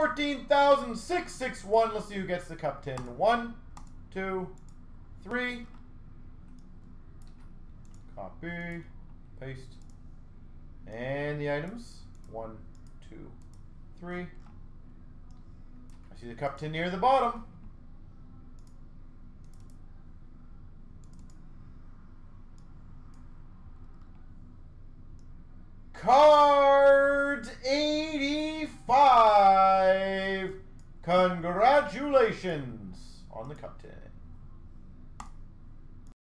14,661. Let's see who gets the cup tin. 1, 2, 3. Copy, paste, and the items. 1, 2, 3. I see the cup tin near the bottom. Card 85. Congratulations on the cup tin.